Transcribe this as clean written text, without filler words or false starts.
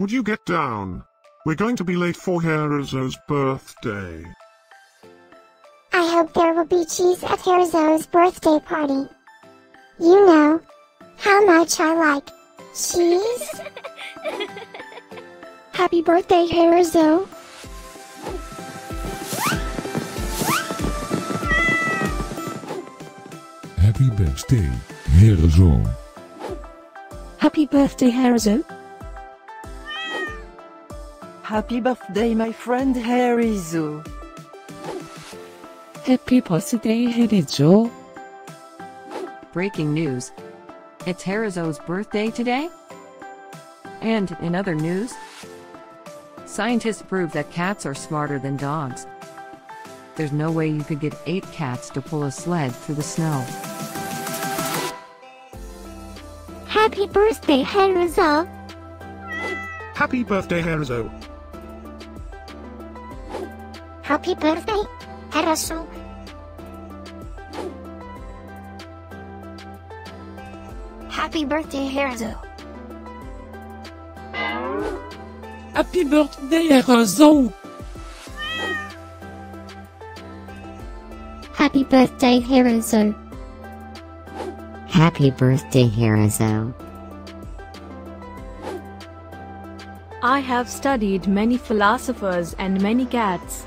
Would you get down? We're going to be late for Herizo's birthday. I hope there will be cheese at Herizo's birthday party. You know how much I like cheese. Happy birthday, Herizo. Happy birthday, Herizo. Happy birthday, Herizo. Happy birthday, my friend Herizo. Happy birthday, Herizo. Breaking news. It's Herizo's birthday today. And in other news, scientists prove that cats are smarter than dogs. There's no way you could get 8 cats to pull a sled through the snow. Happy birthday, Herizo. Happy birthday, Herizo. Happy birthday, Herizo. Happy birthday, Herizo. Happy birthday, Herizo. Happy birthday, Herizo. Happy birthday, Herizo. I have studied many philosophers and many cats.